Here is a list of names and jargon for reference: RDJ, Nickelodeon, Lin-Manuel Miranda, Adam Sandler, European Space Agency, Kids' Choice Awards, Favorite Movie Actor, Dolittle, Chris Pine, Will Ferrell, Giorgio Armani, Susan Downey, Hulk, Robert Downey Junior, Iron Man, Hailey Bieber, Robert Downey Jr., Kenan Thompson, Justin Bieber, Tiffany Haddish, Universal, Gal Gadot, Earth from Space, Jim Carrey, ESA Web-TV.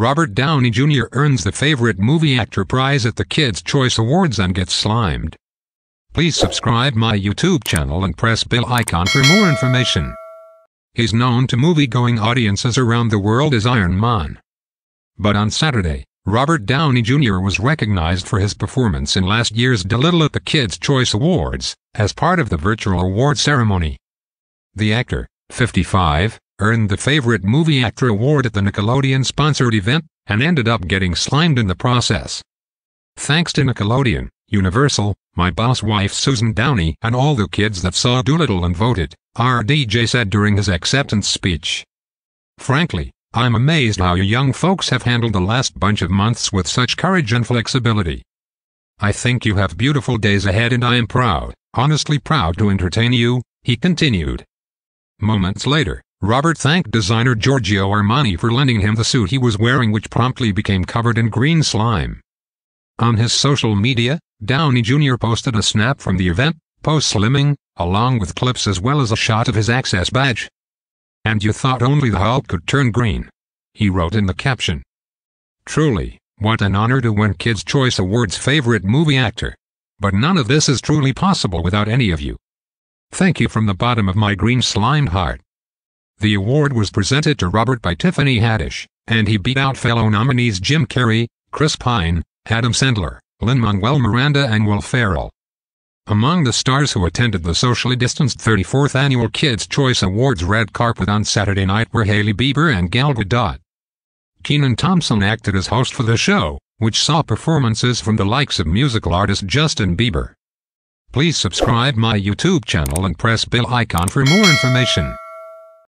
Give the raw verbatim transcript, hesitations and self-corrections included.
Robert Downey Junior earns the Favorite Movie Actor prize at the Kids' Choice Awards and gets slimed. Please subscribe my YouTube channel and press bell icon for more information. He's known to movie-going audiences around the world as Iron Man. But on Saturday, Robert Downey Junior was recognized for his performance in last year's Dolittle at the Kids' Choice Awards, as part of the virtual award ceremony. The actor, fifty-five, earned the Favorite Movie Actor award at the Nickelodeon-sponsored event, and ended up getting slimed in the process. Thanks to Nickelodeon, Universal, my boss wife Susan Downey, and all the kids that saw Dolittle and voted, R D J said during his acceptance speech. Frankly, I'm amazed how you young folks have handled the last bunch of months with such courage and flexibility. I think you have beautiful days ahead and I am proud, honestly proud to entertain you, he continued. Moments later, Robert thanked designer Giorgio Armani for lending him the suit he was wearing, which promptly became covered in green slime. On his social media, Downey Junior posted a snap from the event, post-slimming, along with clips as well as a shot of his access badge. "And you thought only the Hulk could turn green," he wrote in the caption. Truly, what an honor to win Kids' Choice Awards Favorite Movie Actor. But none of this is truly possible without any of you. Thank you from the bottom of my green slimed heart. The award was presented to Robert by Tiffany Haddish, and he beat out fellow nominees Jim Carrey, Chris Pine, Adam Sandler, Lin-Manuel Miranda and Will Ferrell. Among the stars who attended the socially distanced thirty-fourth Annual Kids' Choice Awards red carpet on Saturday night were Hailey Bieber and Gal Gadot. Kenan Thompson acted as host for the show, which saw performances from the likes of musical artist Justin Bieber. Please subscribe my YouTube channel and press bell icon for more information.